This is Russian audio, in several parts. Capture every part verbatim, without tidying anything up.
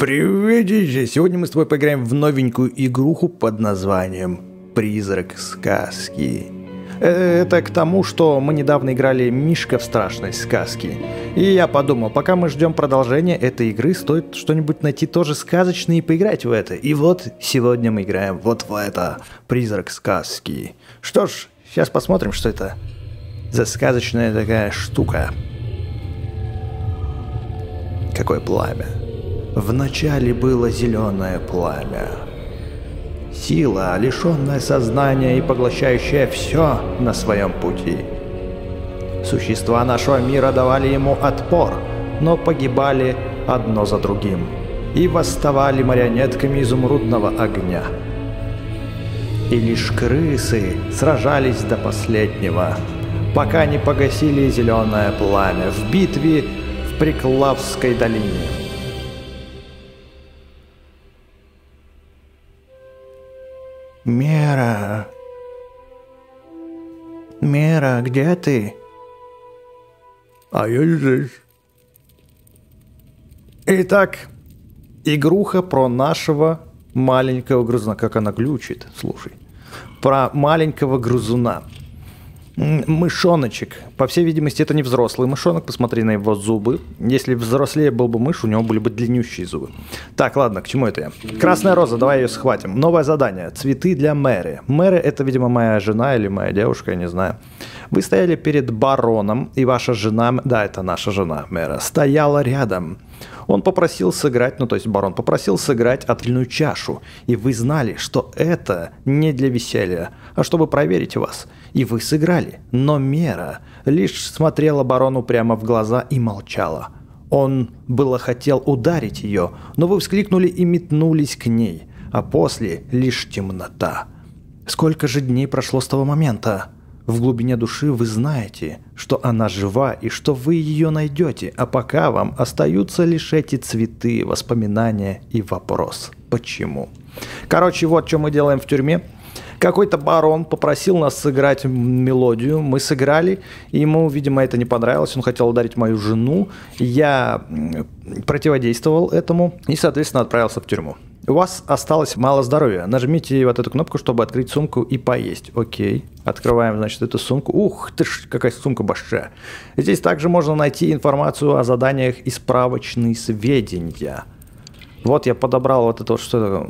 Приветики! Сегодня мы с тобой поиграем в новенькую игруху под названием «Призрак сказки». Это к тому, что мы недавно играли «Мишка в страшной сказке». И я подумал, пока мы ждем продолжения этой игры, стоит что-нибудь найти тоже сказочное и поиграть в это. И вот сегодня мы играем вот в это «Призрак сказки». Что ж, сейчас посмотрим, что это за сказочная такая штука. Какое пламя. Вначале было зеленое пламя. Сила, лишенная сознания и поглощающая все на своем пути. Существа нашего мира давали ему отпор, но погибали одно за другим и восставали марионетками изумрудного огня. И лишь крысы сражались до последнего, пока не погасили зеленое пламя в битве в Приклавской долине. Мера. Мера, где ты? А я здесь. Итак, игруха про нашего маленького грузуна. Как она глючит, слушай. Про маленького грузуна. Мышоночек. По всей видимости, это не взрослый мышонок. Посмотри на его зубы. Если взрослее был бы мышь, у него были бы длиннющие зубы. Так, ладно, к чему это я? Красная роза, давай ее схватим. Новое задание. Цветы для Мэри. Мэри — это, видимо, моя жена или моя девушка, я не знаю. Вы стояли перед бароном, и ваша жена... Да, это наша жена, Мэри. Стояла рядом. Он попросил сыграть, ну то есть барон попросил сыграть отвельную чашу. И вы знали, что это не для веселья, а чтобы проверить вас. И вы сыграли. Но Мера лишь смотрела барону прямо в глаза и молчала. Он было хотел ударить ее, но вы вскликнули и метнулись к ней. А после лишь темнота. Сколько же дней прошло с того момента? В глубине души вы знаете, что она жива и что вы ее найдете, а пока вам остаются лишь эти цветы, воспоминания и вопрос. Почему? Короче, вот что мы делаем в тюрьме. Какой-то барон попросил нас сыграть мелодию, мы сыграли, ему, видимо, это не понравилось, он хотел ударить мою жену, я противодействовал этому и, соответственно, отправился в тюрьму. У вас осталось мало здоровья, нажмите вот эту кнопку, чтобы открыть сумку и поесть. Окей, открываем, значит, эту сумку. Ух ты ж, какая сумка большая. Здесь также можно найти информацию о заданиях и справочные сведения. Вот я подобрал вот это вот что-то,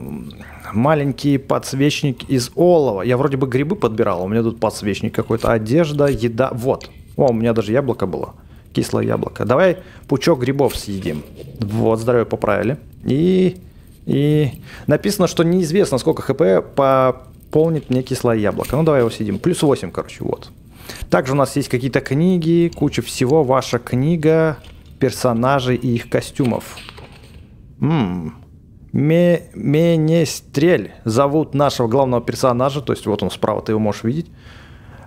маленький подсвечник из олова. Я вроде бы грибы подбирал, у меня тут подсвечник какой-то, одежда, еда, вот. О, у меня даже яблоко было, кислое яблоко. Давай пучок грибов съедим. Вот, здоровье поправили. И, и написано, что неизвестно, сколько хп пополнит мне кислое яблоко. Ну, давай его съедим, плюс восемь, короче, вот. Также у нас есть какие-то книги, куча всего, ваша книга, персонажей и их костюмов. Ммм, Министрель зовут нашего главного персонажа, то есть вот он справа, ты его можешь видеть.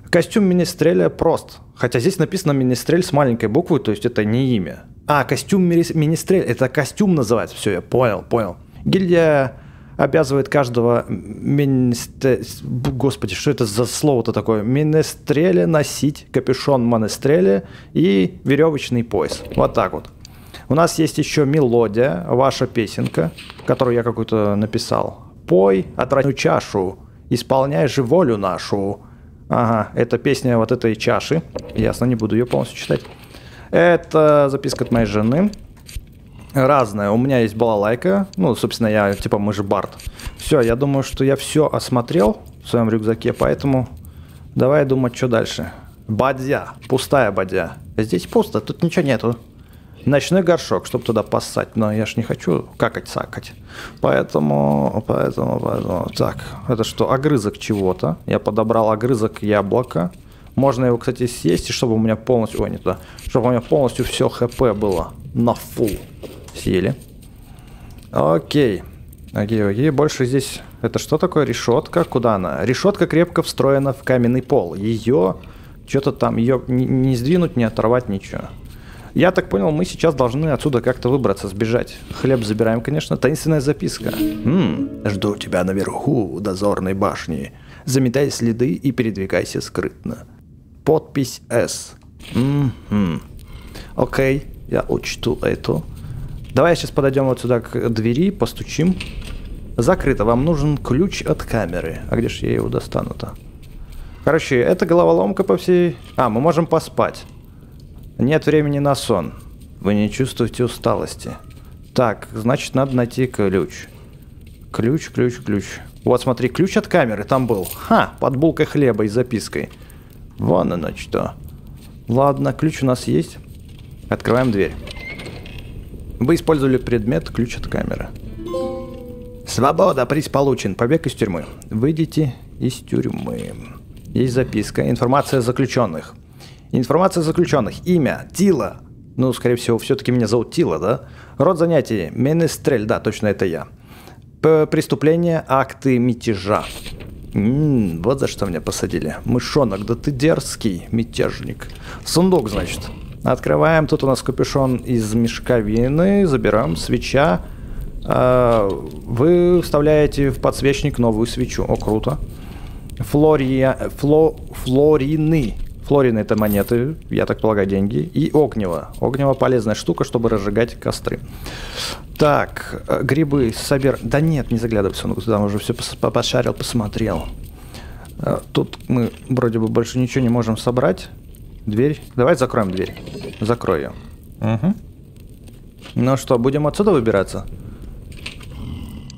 Костюм Министреля прост, хотя здесь написано Министрель с маленькой буквы, то есть это не имя. А, костюм Министрель, это костюм называется, все, я понял, понял. Гильдия обязывает каждого министреля, господи, что это за слово-то такое, Министреля носить капюшон Министреля и веревочный пояс, вот так вот. У нас есть еще мелодия, ваша песенка, которую я какую-то написал. Пой отвратную чашу, исполняй же волю нашу. Ага, это песня вот этой чаши. Ясно, не буду ее полностью читать. Это записка от моей жены. Разная. У меня есть балалайка. Ну, собственно, я, типа, мы же бард. Все, я думаю, что я все осмотрел в своем рюкзаке, поэтому давай думать, что дальше. Бадья, пустая бадья. Здесь пусто, тут ничего нету. Ночной горшок, чтобы туда поссать, но я ж не хочу какать-сакать. Поэтому, поэтому, поэтому... Так, это что? Огрызок чего-то. Я подобрал огрызок яблока. Можно его, кстати, съесть, и чтобы у меня полностью... Ой, не туда. Чтобы у меня полностью все хп было. На фул. Съели. Окей. Окей, окей. Больше здесь... Это что такое? Решетка? Куда она? Решетка крепко встроена в каменный пол. Ее... Что-то там... Ее не сдвинуть, не оторвать, ничего. Я так понял, мы сейчас должны отсюда как-то выбраться, сбежать. Хлеб забираем, конечно. Таинственная записка. М-м, жду тебя наверху у дозорной башни. Заметай следы и передвигайся скрытно. Подпись С. М-м. Окей, я учту эту. Давай сейчас подойдем вот сюда к двери, постучим. Закрыто. Вам нужен ключ от камеры. А где же я его достану-то? Короче, это головоломка по всей... А, мы можем поспать. Нет времени на сон. Вы не чувствуете усталости. Так, значит, надо найти ключ. Ключ, ключ, ключ. Вот, смотри, ключ от камеры там был. Ха, под булкой хлеба и запиской. Вон оно что. Ладно, ключ у нас есть. Открываем дверь. Вы использовали предмет ключ от камеры. Свобода, приз получен. Побег из тюрьмы. Выйдите из тюрьмы. Есть записка. Информация заключенных. Информация заключенных. Имя. Тила. Ну, скорее всего, все-таки меня зовут Тила, да? Род занятий. Министрель. Да, точно это я. Преступления, акты мятежа. М-м, вот за что меня посадили. Мышонок, да ты дерзкий мятежник. Сундук, значит. Открываем. Тут у нас капюшон из мешковины. Забираем. Свеча. Вы вставляете в подсвечник новую свечу. О, круто. Флория, фло, флорины. Флорины — это монеты, я так полагаю, деньги. И огнево. Огнево — полезная штука, чтобы разжигать костры. Так, грибы, собер... Да нет, не заглядывай в сундук, там уже все пошарил, посмотрел. Тут мы вроде бы больше ничего не можем собрать. Дверь. Давай закроем дверь. Закрою. Угу. Ну что, будем отсюда выбираться?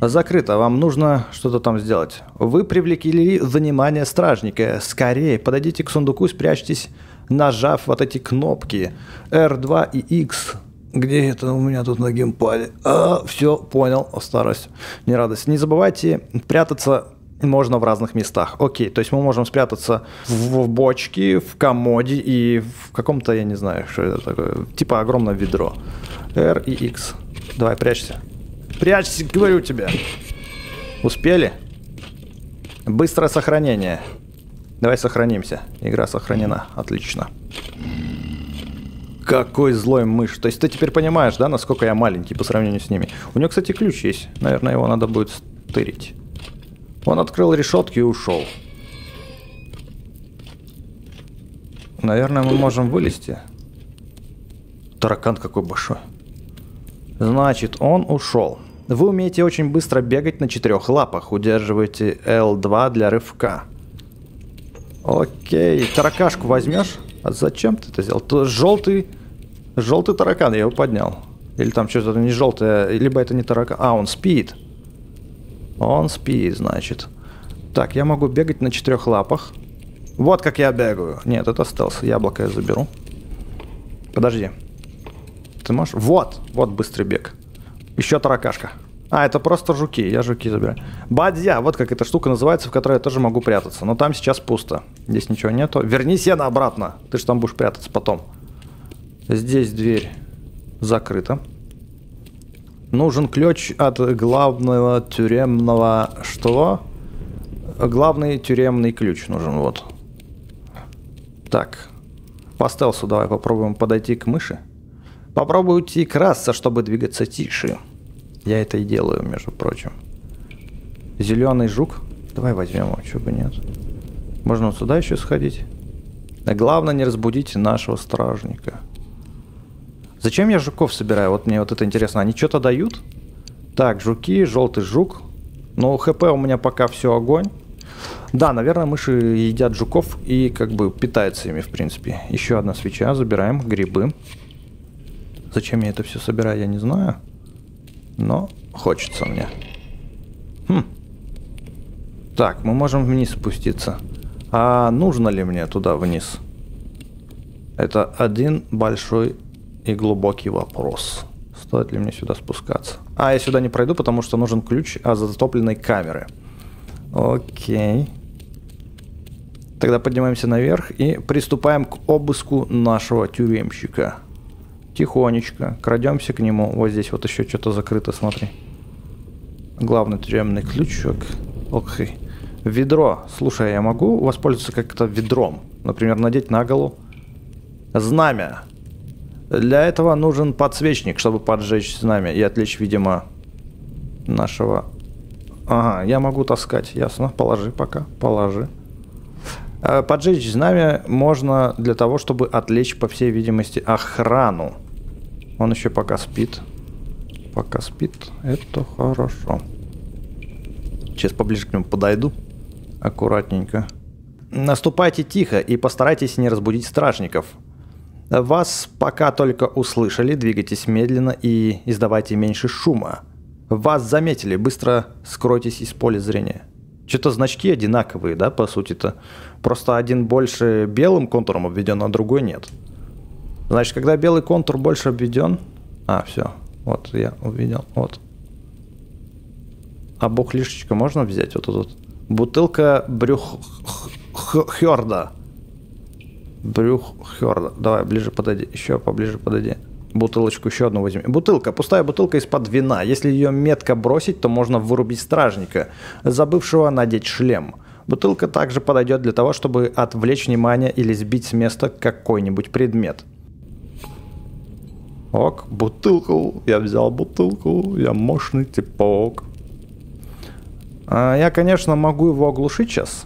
Закрыто. Вам нужно что-то там сделать. Вы привлекли внимание стражника. Скорее, подойдите к сундуку, спрячьтесь, нажав вот эти кнопки эр два и икс. Где это у меня тут на геймпаде? А, все, понял. Старость, не радость. Не забывайте, прятаться можно в разных местах. Окей, то есть мы можем спрятаться в, в бочке, в комоде и в каком-то, я не знаю, что это такое. Типа огромное ведро. R и X. Давай, прячься. Прячься, говорю тебе. Успели? Быстрое сохранение. Давай сохранимся. Игра сохранена. Отлично. Какой злой мышь. То есть ты теперь понимаешь, да, насколько я маленький по сравнению с ними. У него, кстати, ключ есть. Наверное, его надо будет стырить. Он открыл решетки и ушел. Наверное, мы можем вылезти. Таракан какой большой. Значит, он ушел. Вы умеете очень быстро бегать на четырех лапах. Удерживаете эл два для рывка. Окей. Таракашку возьмешь? А зачем ты это сделал? То желтый, желтый таракан, я его поднял. Или там что-то не желтое, либо это не таракан. А, он спит. Он спит, значит. Так, я могу бегать на четырех лапах. Вот как я бегаю. Нет, это стелс. Яблоко я заберу. Подожди. Ты можешь? Вот, вот быстрый бег. Еще таракашка. А, это просто жуки. Я жуки забираю. Бадья. Вот как эта штука называется, в которой я тоже могу прятаться. Но там сейчас пусто. Здесь ничего нету. Верни сено обратно. Ты же там будешь прятаться потом. Здесь дверь закрыта. Нужен ключ от главного тюремного... Что? Главный тюремный ключ нужен, вот. Так. По стелсу давай попробуем подойти к мыши. Попробуйте красться, чтобы двигаться тише. Я это и делаю, между прочим. Зеленый жук. Давай возьмем его, чего бы нет. Можно вот сюда еще сходить. Главное, не разбудите нашего стражника. Зачем я жуков собираю? Вот мне вот это интересно. Они что-то дают? Так, жуки, желтый жук. Ну, хп у меня пока все огонь. Да, наверное, мыши едят жуков и как бы питаются ими, в принципе. Еще одна свеча. Забираем грибы. Зачем я это все собираю, я не знаю. Но хочется мне. Хм. Так, мы можем вниз спуститься. А нужно ли мне туда вниз? Это один большой... И глубокий вопрос. Стоит ли мне сюда спускаться? А, я сюда не пройду, потому что нужен ключ от затопленной камеры. Окей. Тогда поднимаемся наверх и приступаем к обыску нашего тюремщика. Тихонечко. Крадемся к нему. Вот здесь вот еще что-то закрыто, смотри. Главный тюремный ключок. Окей. Ведро. Слушай, я могу воспользоваться как-то ведром? Например, надеть на голову. Знамя. Для этого нужен подсвечник, чтобы поджечь знамя и отвлечь, видимо, нашего... Ага, я могу таскать, ясно. Положи пока, положи. Поджечь знамя можно для того, чтобы отвлечь, по всей видимости, охрану. Он еще пока спит. пока спит. Это хорошо. Сейчас поближе к нему подойду. Аккуратненько. Наступайте тихо и постарайтесь не разбудить стражников. Вас пока только услышали. Двигайтесь медленно и издавайте меньше шума. Вас заметили. Быстро скройтесь из поля зрения. Что-то значки одинаковые, да, по сути-то. Просто один больше белым контуром обведен, а другой нет. Значит, когда белый контур больше обведен... А, все. Вот, я увидел. Вот. А бухлишечка можно взять? Вот тут. Вот, вот. Бутылка Брюхерда. Брюхерда. Давай, ближе подойди. Еще поближе подойди. Бутылочку еще одну возьми. Бутылка. Пустая бутылка из-под вина. Если ее метко бросить, то можно вырубить стражника, забывшего надеть шлем. Бутылка также подойдет для того, чтобы отвлечь внимание или сбить с места какой-нибудь предмет. Ок, бутылку. Я взял бутылку. Я мощный типок. А, я, конечно, могу его оглушить сейчас.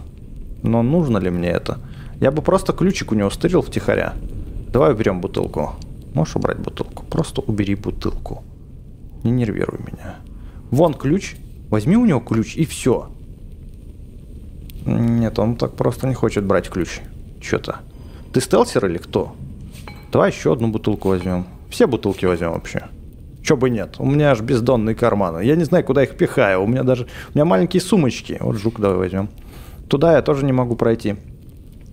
Но нужно ли мне это? Я бы просто ключик у него стырил втихаря. Давай уберем бутылку. Можешь убрать бутылку? Просто убери бутылку. Не нервируй меня. Вон ключ. Возьми у него ключ и все. Нет, он так просто не хочет брать ключ. Че-то. Ты стелсер или кто? Давай еще одну бутылку возьмем. Все бутылки возьмем вообще. Че бы нет. У меня аж бездонные карманы. Я не знаю, куда их пихаю. У меня даже... У меня маленькие сумочки. Вот жук давай возьмем. Туда я тоже не могу пройти.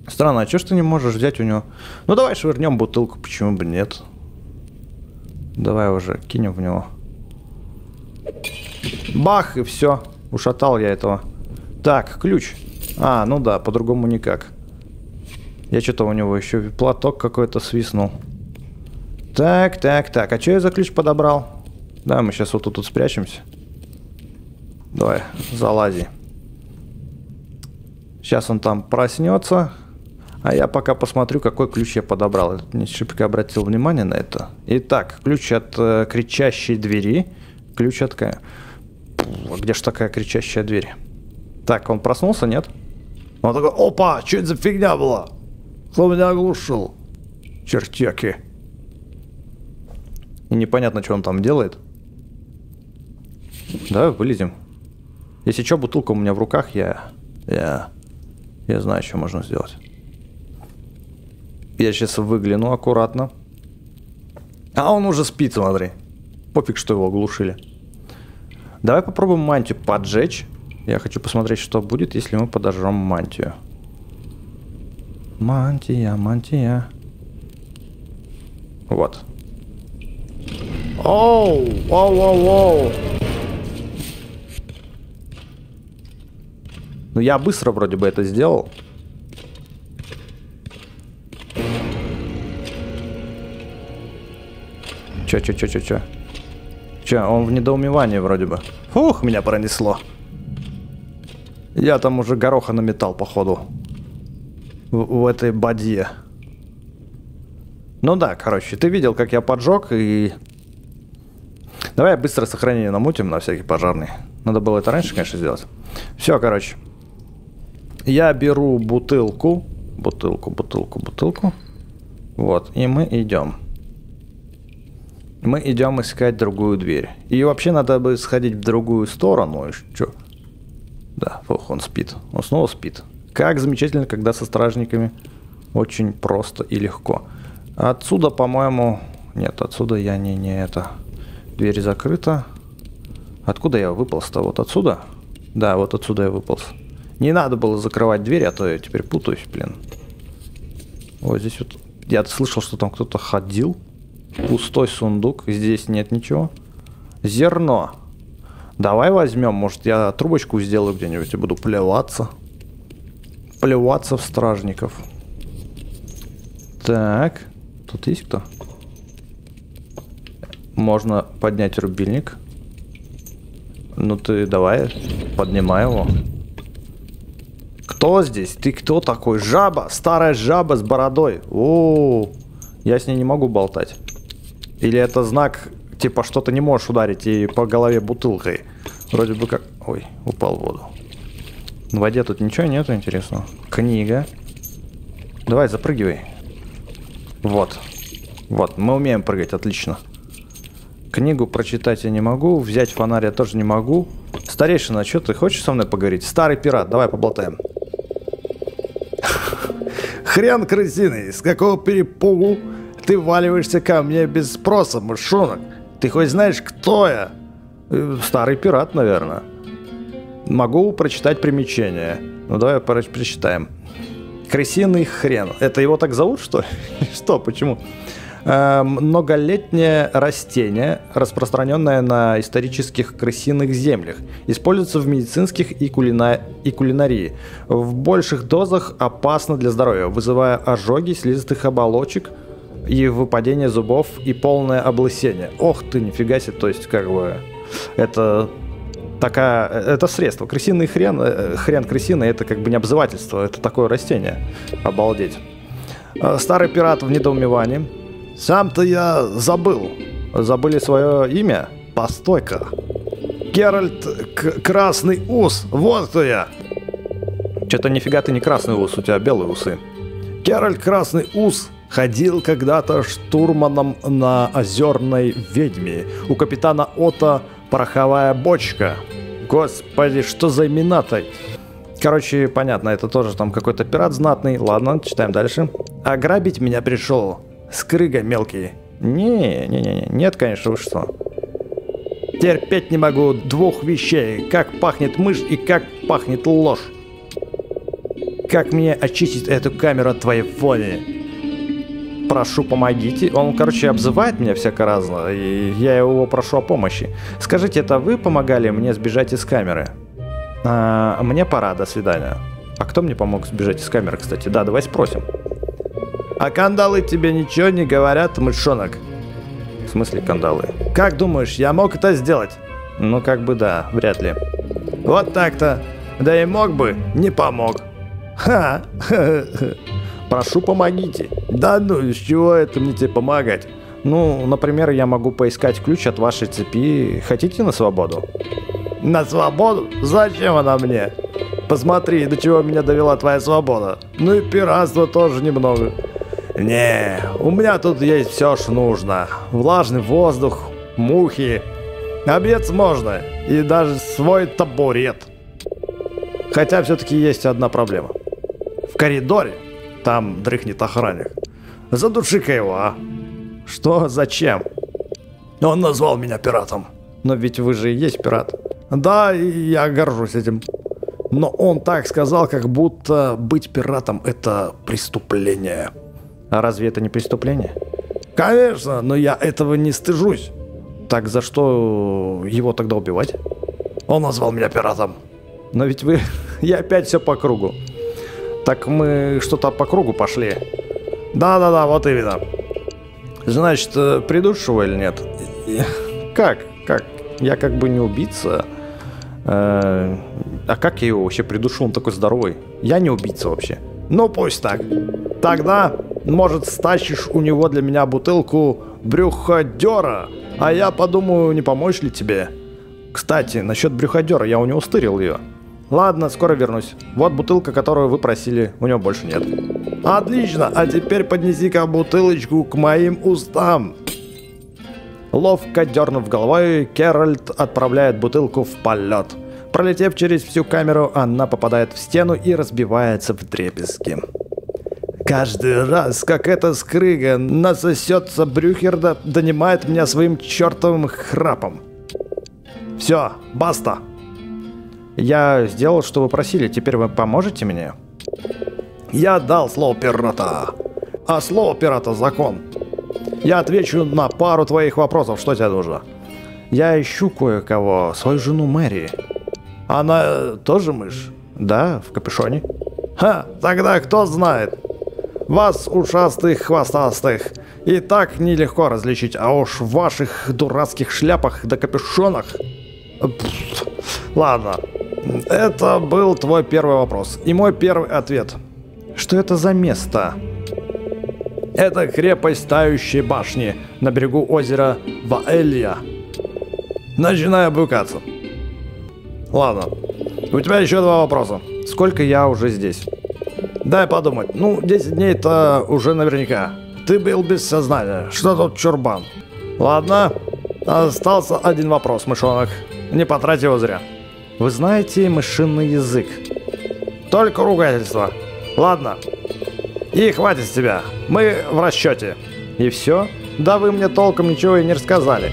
Странно, а чё ж ты не можешь взять у него? Ну давай швырнем бутылку, почему бы нет? Давай уже кинем в него. Бах, и все. Ушатал я этого. Так, ключ. А, ну да, по-другому никак. Я что-то у него еще платок какой-то свистнул. Так, так, так. А что я за ключ подобрал? Да, мы сейчас вот тут, тут спрячемся. Давай, залази. Сейчас он там проснется. А я пока посмотрю, какой ключ я подобрал. Не шибко обратил внимание на это. Итак, ключ от э, кричащей двери. Ключ от... Где же такая кричащая дверь? Так, он проснулся, нет? Он такой, опа, что это за фигня была? Кто меня оглушил? Чертяки. И непонятно, что он там делает. Давай вылезем. Если что, бутылка у меня в руках, я... Я... Я знаю, что можно сделать. Я сейчас выгляну аккуратно. А он уже спит, смотри. Пофиг, что его оглушили. Давай попробуем мантию поджечь. Я хочу посмотреть, что будет, если мы подожжем мантию. Мантия, мантия. Вот. Оу, оу, оу, оу. Ну, я быстро вроде бы это сделал. Че, че, че, че, че? Че, он в недоумевании вроде бы. Фух, меня пронесло. Я там уже гороха наметал, походу. В, в этой бадье. Ну да, короче, ты видел, как я поджег и... Давай быстро сохранение намутим на всякий пожарный. Надо было это раньше, конечно, сделать. Все, короче. Я беру бутылку. Бутылку, бутылку, бутылку. Вот, и мы идем. Мы идем искать другую дверь. И вообще надо бы сходить в другую сторону. Что? Да, фух, он спит. Он снова спит. Как замечательно, когда со стражниками очень просто и легко. Отсюда, по-моему... Нет, отсюда я не, не это... Дверь закрыта. Откуда я выполз-то? Вот отсюда? Да, вот отсюда я выполз. Не надо было закрывать дверь, а то я теперь путаюсь, блин. Вот здесь вот... Я слышал, что там кто-то ходил. Пустой сундук. Здесь нет ничего. Зерно. Давай возьмем. Может, я трубочку сделаю где-нибудь и буду плеваться. Плеваться в стражников. Так. Тут есть кто? Можно поднять рубильник. Ну ты давай, поднимай его. Кто здесь? Ты кто такой? Жаба! Старая жаба с бородой. О, я с ней не могу болтать. Или это знак, типа, что ты не можешь ударить и по голове бутылкой. Вроде бы как... Ой, упал в воду. В воде тут ничего нету интересного. Книга. Давай, запрыгивай. Вот. Вот, мы умеем прыгать, отлично. Книгу прочитать я не могу, взять фонарь я тоже не могу. Старейшина, что ты хочешь со мной поговорить? Старый пират, давай поболтаем. Хрен крысиный, с какого перепугу ты валиваешься ко мне без спроса, мышонок? Ты хоть знаешь, кто я? Старый пират, наверное. Могу прочитать примечание. Ну давай прочитаем. Крысиный хрен. Это его так зовут, что ли? Что, почему? Многолетнее растение, распространенное на исторических крысиных землях. Используется в медицинских и, кулина... и кулинарии. В больших дозах опасно для здоровья, вызывая ожоги слизистых оболочек и выпадение зубов и полное облысение. Ох ты, нифига себе, то есть как бы это... Такая, это средство. Крысиный хрен, хрен крысиный, это как бы не обзывательство, это такое растение. Обалдеть. Старый пират в недоумевании. Сам-то я забыл. Забыли свое имя? Постой-ка. Геральт Красный Ус, вот кто я. Что-то нифига ты не Красный Ус, у тебя белые усы. Геральт Красный Ус ходил когда-то штурманом на озерной ведьме у капитана Отто Пороховая Бочка. Господи, что за имена-то? Короче, понятно, это тоже там какой-то пират знатный. Ладно, читаем дальше. Ограбить меня пришел Скрыга Мелкий. Не-не-не, нет, конечно, вы что. Терпеть не могу двух вещей. Как пахнет мышь и как пахнет ложь. Как мне очистить эту камеру от твоей фоли? Прошу, помогите. Он, короче, обзывает меня всяко-разно, и я его прошу о помощи. Скажите, это вы помогали мне сбежать из камеры? А, мне пора, до свидания. А кто мне помог сбежать из камеры, кстати? Да, давай спросим. А кандалы тебе ничего не говорят, мышонок? В смысле кандалы? Как думаешь, я мог это сделать? Ну, как бы да, вряд ли. Вот так-то. Да и мог бы, не помог. Ха! Прошу, помогите. Да ну, из чего это мне тебе помогать? Ну, например, я могу поискать ключ от вашей цепи. Хотите на свободу? На свободу? Зачем она мне? Посмотри, до чего меня довела твоя свобода. Ну и пиратство тоже немного. Не, у меня тут есть все, что нужно. Влажный воздух, мухи. Обед можно. И даже свой табурет. Хотя все-таки есть одна проблема. В коридоре там дрыхнет охранник. Задуши-ка его, а? Что? Зачем? Он назвал меня пиратом. Но ведь вы же и есть пират. Да, я горжусь этим. Но он так сказал, как будто быть пиратом — это преступление. А разве это не преступление? Конечно, но я этого не стыжусь. Так за что его тогда убивать? Он назвал меня пиратом. Но ведь вы... Я опять все по кругу. Так мы что-то по кругу пошли. Да-да-да, вот именно. Значит, придушего или нет? Как? Как? Я как бы не убийца. А как я его вообще придушу? Он такой здоровый. Я не убийца вообще. Ну пусть так. Тогда, может, стащишь у него для меня бутылку брюходера. А я подумаю, не помочь ли тебе. Кстати, насчет брюходера. Я у него стырил ее. Ладно, скоро вернусь. Вот бутылка, которую вы просили, у него больше нет. Отлично, а теперь поднеси-ка бутылочку к моим устам. Ловко дернув головой, Керольд отправляет бутылку в полет. Пролетев через всю камеру, она попадает в стену и разбивается в дребезги. Каждый раз, как эта скрыга насосется, Брюхерда донимает меня своим чертовым храпом. Все, баста. Я сделал, что вы просили. Теперь вы поможете мне? Я дал слово пирата. А слово пирата — закон. Я отвечу на пару твоих вопросов. Что тебе нужно? Я ищу кое-кого. Свою жену Мэри. Она тоже мышь? Да, в капюшоне. Ха, тогда кто знает. Вас, ушастых, хвостастых, и так нелегко различить. А уж в ваших дурацких шляпах да капюшонах. Пфф, ладно. Это был твой первый вопрос. И мой первый ответ. Что это за место? Это крепость Тающей башни на берегу озера Ваэлья. Начинаю брыкаться. Ладно. У тебя еще два вопроса. Сколько я уже здесь? Дай подумать. Ну, десять дней это уже наверняка. Ты был без сознания. Что тут чурбан? Ладно. Остался один вопрос, мышонок. Не потрать его зря. Вы знаете мышиный язык? Только ругательство. Ладно. И хватит с тебя. Мы в расчете. И все? Да вы мне толком ничего и не рассказали.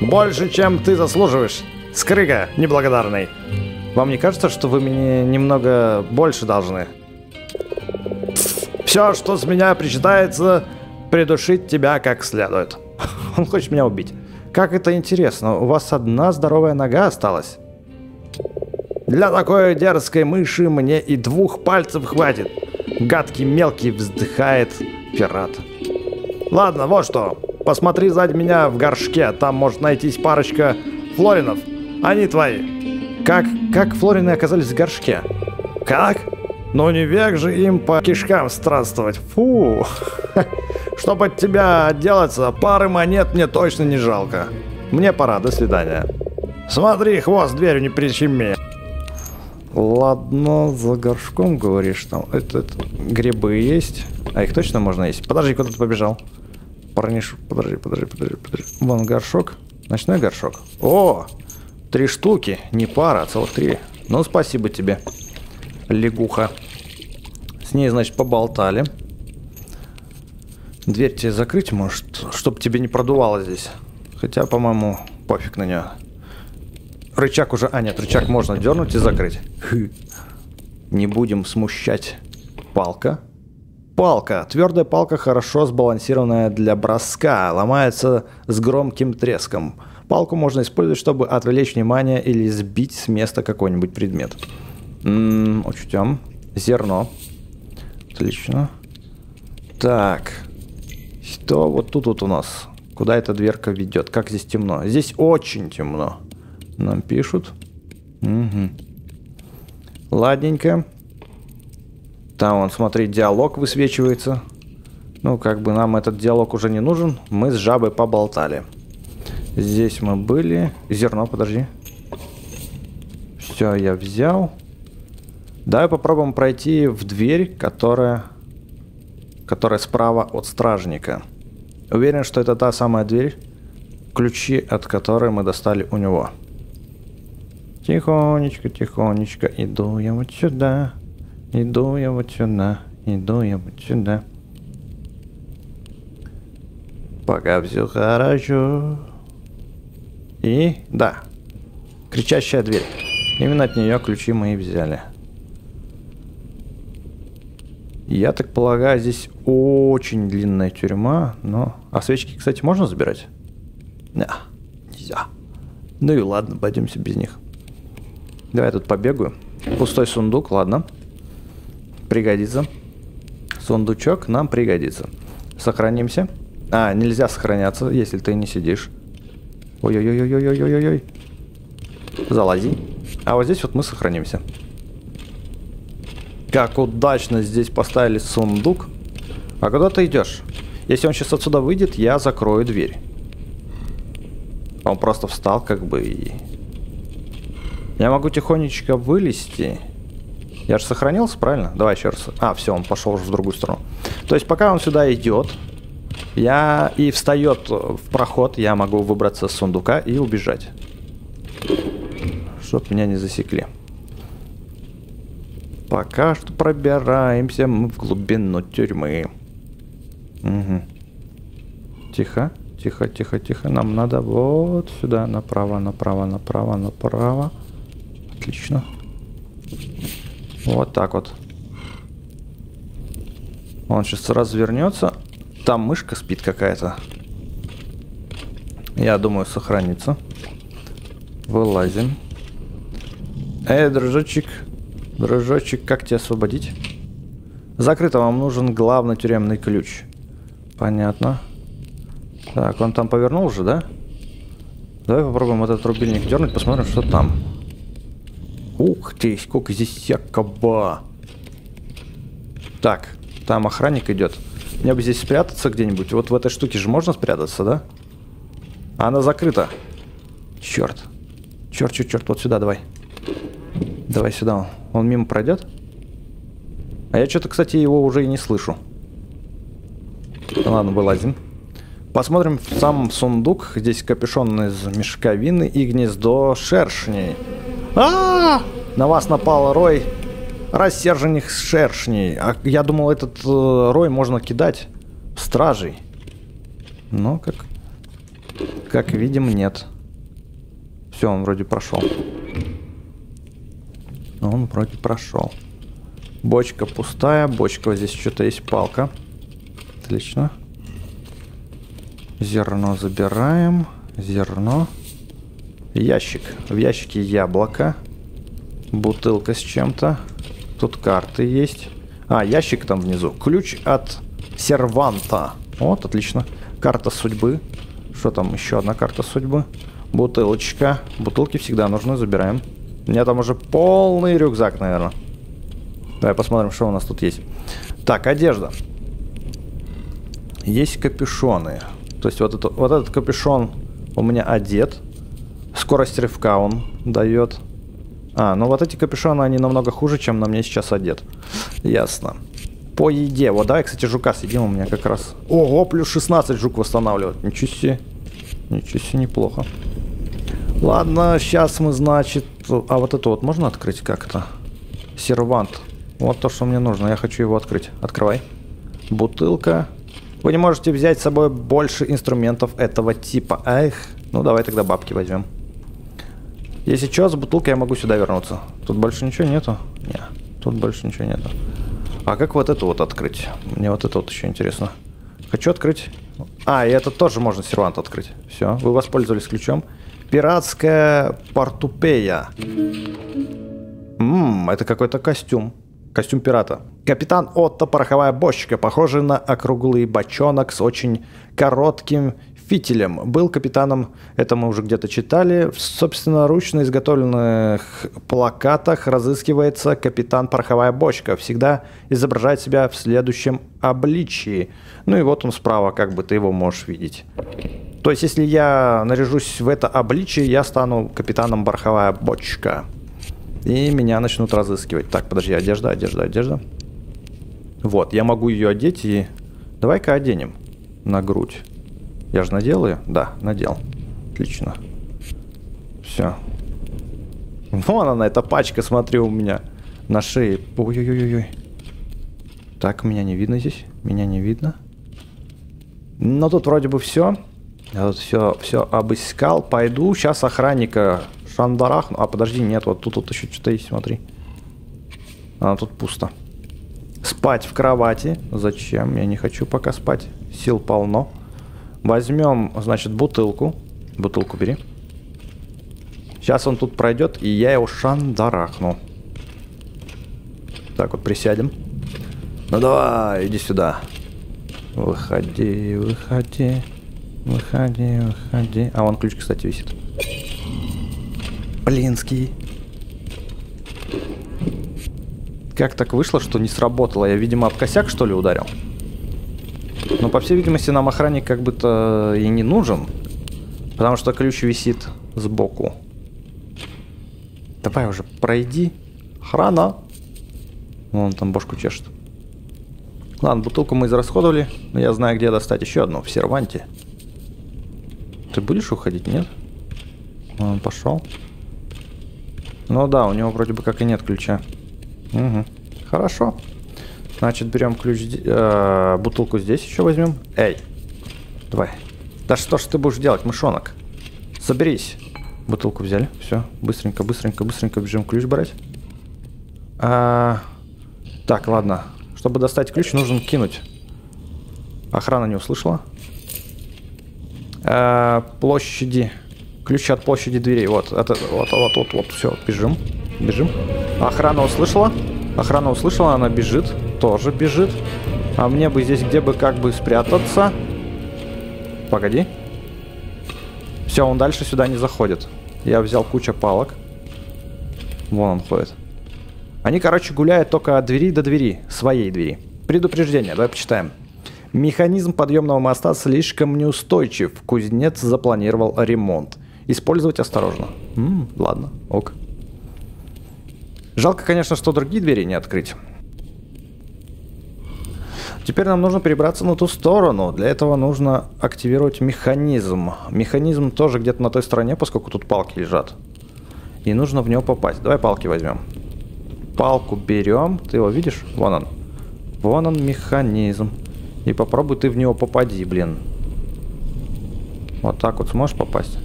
Больше, чем ты заслуживаешь. Скрыга неблагодарный. Вам не кажется, что вы мне немного больше должны? Все, что с меня причитается, придушить тебя как следует. Он хочет меня убить. Как это интересно, у вас одна здоровая нога осталась. Для такой дерзкой мыши мне и двух пальцев хватит. Гадкий мелкий вздыхает пират. Ладно, вот что. Посмотри сзади меня в горшке. Там может найтись парочка флоринов. Они твои. Как, как флорины оказались в горшке? Как? Ну не век же им по кишкам странствовать. Фу. Чтобы от тебя отделаться, пары монет мне точно не жалко. Мне пора, до свидания. Смотри, хвост дверью не причими. Ладно, за горшком говоришь, там это, это грибы есть. А их точно можно есть? Подожди, куда ты побежал? Парнишу, подожди, подожди, подожди, подожди. Вон горшок, ночной горшок. О, три штуки, не пара, а целых три. Ну, спасибо тебе, лягуха. С ней, значит, поболтали. Дверь тебе закрыть, может, чтобы тебе не продувало здесь. Хотя, по-моему, пофиг на нее. Рычаг уже... А, нет, рычаг можно дернуть и закрыть. Хы. Не будем смущать. Палка. Палка. Твердая палка, хорошо сбалансированная для броска. Ломается с громким треском. Палку можно использовать, чтобы отвлечь внимание или сбить с места какой-нибудь предмет. Ммм, учтем. Зерно. Отлично. Так... Что вот тут вот у нас? Куда эта дверка ведет? Как здесь темно? Здесь очень темно. Нам пишут. Угу. Ладненько. Там вон, смотри, диалог высвечивается. Ну, как бы нам этот диалог уже не нужен. Мы с жабой поболтали. Здесь мы были. Зерно, подожди. Все, я взял. Давай попробуем пройти в дверь, которая... которая справа от стражника. Уверен, что это та самая дверь, ключи от которой мы достали у него. Тихонечко, тихонечко, иду я вот сюда, иду я вот сюда, иду я вот сюда. Пока все хорошо. И, да, кричащая дверь. Именно от нее ключи мы и взяли. Я так полагаю, здесь очень длинная тюрьма, но... А свечки, кстати, можно забирать? Не, нельзя. Ну и ладно, обойдемся без них. Давай я тут побегаю. Пустой сундук, ладно. Пригодится. Сундучок нам пригодится. Сохранимся. А, нельзя сохраняться, если ты не сидишь. Ой-ой-ой-ой-ой-ой-ой-ой. Залази. А вот здесь вот мы сохранимся. Как удачно здесь поставили сундук. А куда ты идешь? Если он сейчас отсюда выйдет, я закрою дверь. Он просто встал как бы и... Я могу тихонечко вылезти. Я же сохранился, правильно? Давай еще раз. А, все, он пошел уже в другую сторону. То есть пока он сюда идет, я и встает в проход, я могу выбраться с сундука и убежать. Чтоб меня не засекли. Пока что пробираемся мы в глубину тюрьмы. Угу. Тихо, тихо, тихо, тихо. Нам надо вот сюда, направо, направо, направо, направо. Отлично. Вот так вот. Он сейчас развернется. Там мышка спит какая-то. Я думаю, сохранится. Вылазим. Эй, дружочек. Дружочек, как тебя освободить? Закрыто, вам нужен главный тюремный ключ. Понятно. Так, он там повернул уже, да? Давай попробуем этот рубильник дернуть, посмотрим, что там. Ух ты, сколько здесь всякого. Так, там охранник идет. Мне бы здесь спрятаться где-нибудь. Вот в этой штуке же можно спрятаться, да? Она закрыта. Черт. Черт, черт, черт, вот сюда давай. Давай сюда. Он мимо пройдет? А я что-то, кстати, его уже и не слышу. Ладно, вылазим. Посмотрим сам сундук. Здесь капюшон из мешковины и гнездо шершней. А-а-а! На вас напал рой рассерженных шершней. А я думал, этот э, рой можно кидать стражей. Но как... Как видим, нет. Все, он вроде прошел. Он вроде прошел. Бочка пустая. Бочка, вот здесь что-то есть, палка. Отлично. Зерно забираем. Зерно. Ящик. В ящике яблоко. Бутылка с чем-то. Тут карты есть. А, ящик там внизу. Ключ от серванта. Вот, отлично. Карта судьбы. Что там? Еще одна карта судьбы. Бутылочка. Бутылки всегда нужны. Забираем. У меня там уже полный рюкзак, наверное. Давай посмотрим, что у нас тут есть. Так, одежда. Есть капюшоны. То есть вот, это, вот этот капюшон у меня одет. Скорость рывка он дает. А, ну вот эти капюшоны, они намного хуже, чем на мне сейчас одет. Ясно. По еде. Вот, давай, кстати, жука съедим, у меня как раз. Ого, плюс шестнадцать жук восстанавливает. Ничего себе. Ничего себе, неплохо. Ладно, сейчас мы, значит... А вот это вот можно открыть как-то? Сервант. Вот то, что мне нужно. Я хочу его открыть. Открывай. Бутылка. Вы не можете взять с собой больше инструментов этого типа. Эх. Ну, давай тогда бабки возьмем. Если что, с бутылкой я могу сюда вернуться. Тут больше ничего нету? Не, тут больше ничего нету. А как вот это вот открыть? Мне вот это вот еще интересно. Хочу открыть. А, и это тоже можно сервант открыть. Все, вы воспользовались ключом. Пиратская портупея. Ммм, это какой-то костюм. Костюм пирата. Капитан Отто Пороховая Бочка, похожий на округлый бочонок с очень коротким фитилем. Был капитаном, это мы уже где-то читали. В собственноручно изготовленных плакатах разыскивается капитан Пороховая Бочка. Всегда изображает себя в следующем обличии. Ну и вот он справа, как бы ты его можешь видеть. То есть, если я наряжусь в это обличие, я стану капитаном Пороховая Бочка. И меня начнут разыскивать. Так, подожди, одежда, одежда, одежда. Вот, я могу ее одеть и... Давай-ка оденем на грудь. Я же надел ее? Да, надел. Отлично. Все. Вон она, эта пачка, смотри, у меня на шее. Ой-ой-ой-ой. Так, меня не видно здесь. Меня не видно. Но тут вроде бы все. Я тут все, все обыскал. Пойду, сейчас охранника шандарахну. А, подожди, нет, вот тут вот еще что-то есть, смотри. А, тут пусто. Спать в кровати. Зачем? Я не хочу пока спать. Сил полно. Возьмем, значит, бутылку. Бутылку бери. Сейчас он тут пройдет, и я его шандарахну. Так, вот присядем. Ну давай, иди сюда. Выходи, выходи. Выходи, выходи. А вон ключ, кстати, висит. Блинский. Как так вышло, что не сработало? Я, видимо, об косяк, что ли, ударил? Но, по всей видимости, нам охранник как бы-то и не нужен. Потому что ключ висит сбоку. Давай уже, пройди. Охрана. Вон там бошку чешет. Ладно, бутылку мы израсходовали. Но я знаю, где достать еще одну. В серванте. Ты будешь уходить, нет? Он пошел. Ну да, у него вроде бы как и нет ключа. Угу. Хорошо. Значит, берем ключ, э, бутылку здесь еще возьмем. Эй, давай. Да что ж ты будешь делать, мышонок? Соберись. Бутылку взяли. Все, быстренько, быстренько, быстренько бежим ключ брать. А, так, ладно. Чтобы достать ключ, нужно кинуть. Охрана не услышала. А, площади. Ключ от площади дверей. Вот, это, вот, вот, вот, вот. Все, бежим, бежим. Охрана услышала. Охрана услышала, она бежит. Тоже бежит. А мне бы здесь где бы как бы спрятаться. Погоди. Все, он дальше сюда не заходит. Я взял кучу палок. Вон он ходит. Они, короче, гуляют только от двери до двери. Своей двери. Предупреждение. Давай почитаем. Механизм подъемного моста слишком неустойчив. Кузнец запланировал ремонт. Использовать осторожно. М-м, ладно, ок. Жалко, конечно, что другие двери не открыть. Теперь нам нужно перебраться на ту сторону. Для этого нужно активировать механизм. Механизм тоже где-то на той стороне, поскольку тут палки лежат. И нужно в него попасть. Давай палки возьмем. Палку берем. Ты его видишь? Вон он. Вон он механизм. И попробуй ты в него попади, блин. Вот так вот сможешь попасть?